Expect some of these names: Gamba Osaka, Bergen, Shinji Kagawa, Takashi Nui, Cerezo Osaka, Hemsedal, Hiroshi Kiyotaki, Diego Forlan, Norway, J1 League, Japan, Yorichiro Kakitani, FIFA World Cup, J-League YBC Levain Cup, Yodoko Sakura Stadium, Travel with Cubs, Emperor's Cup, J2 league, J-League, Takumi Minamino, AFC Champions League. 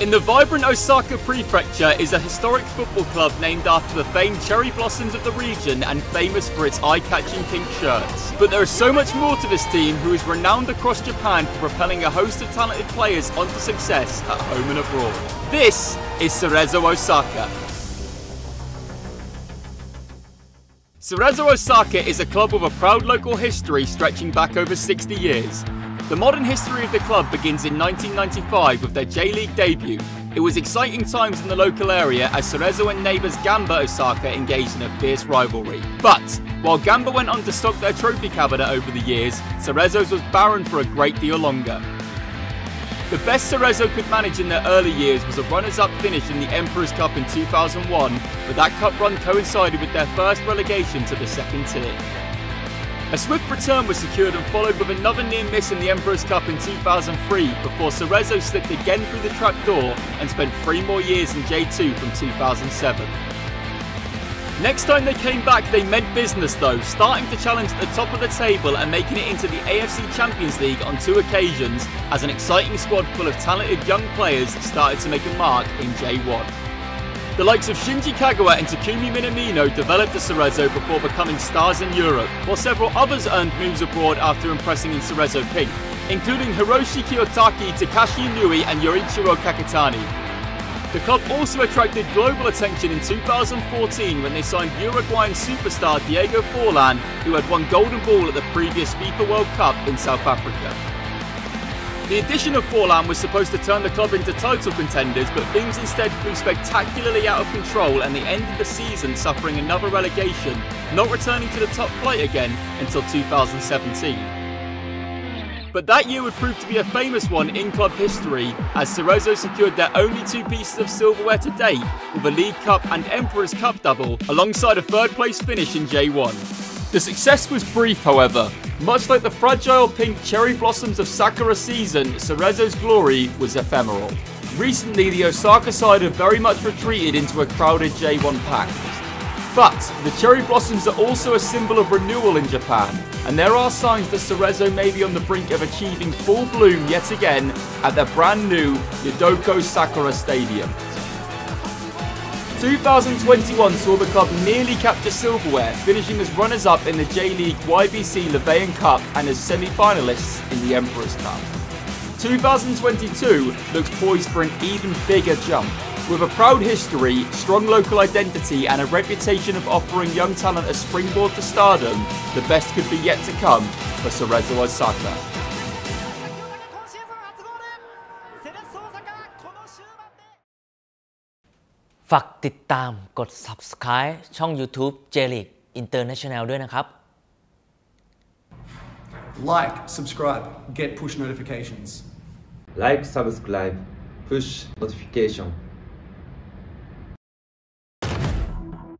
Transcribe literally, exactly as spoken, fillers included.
In the vibrant Osaka Prefecture is a historic football club named after the famed cherry blossoms of the region and famous for its eye-catching pink shirts. But there is so much more to this team, who is renowned across Japan for propelling a host of talented players onto success at home and abroad. This is Cerezo Osaka. Cerezo Osaka is a club with a proud local history stretching back over sixty years. The modern history of the club begins in nineteen ninety-five with their J-League debut. It was exciting times in the local area as Cerezo and neighbours Gamba Osaka engaged in a fierce rivalry. But while Gamba went on to stock their trophy cabinet over the years, Cerezo's was barren for a great deal longer. The best Cerezo could manage in their early years was a runners-up finish in the Emperor's Cup in two thousand one, but that cup run coincided with their first relegation to the second tier. A swift return was secured and followed with another near miss in the Emperor's Cup in two thousand three before Cerezo slipped again through the trapdoor and spent three more years in J two from two thousand seven. Next time they came back they meant business though, starting to challenge at the top of the table and making it into the A F C Champions League on two occasions as an exciting squad full of talented young players started to make a mark in J one. The likes of Shinji Kagawa and Takumi Minamino developed at Cerezo before becoming stars in Europe, while several others earned moves abroad after impressing in Cerezo pink, including Hiroshi Kiyotaki, Takashi Nui and Yorichiro Kakitani. The club also attracted global attention in two thousand fourteen when they signed Uruguayan superstar Diego Forlan, who had won Golden Ball at the previous FIFA World Cup in South Africa. The addition of Forlan was supposed to turn the club into title contenders, but things instead flew spectacularly out of control and they ended the season suffering another relegation, not returning to the top flight again until two thousand seventeen. But that year would prove to be a famous one in club history, as Cerezo secured their only two pieces of silverware to date, with a League Cup and Emperor's Cup double, alongside a third place finish in J one. The success was brief, however. Much like the fragile pink cherry blossoms of Sakura season, Cerezo's glory was ephemeral. Recently, the Osaka side have very much retreated into a crowded J one pack. But the cherry blossoms are also a symbol of renewal in Japan, and there are signs that Cerezo may be on the brink of achieving full bloom yet again at their brand new Yodoko Sakura Stadium. two thousand twenty-one saw the club nearly capture silverware, finishing as runners-up in the J-League Y B C Levain Cup and as semi-finalists in the Emperor's Cup. two thousand twenty-two looks poised for an even bigger jump. With a proud history, strong local identity and a reputation of offering young talent a springboard to stardom, the best could be yet to come for Cerezo Osaka.ฝากติดตามกด Subscribe ช่อง YouTube J-League International ด้วยนะครับ Like, subscribe, get push notifications. Like, subscribe, push notification.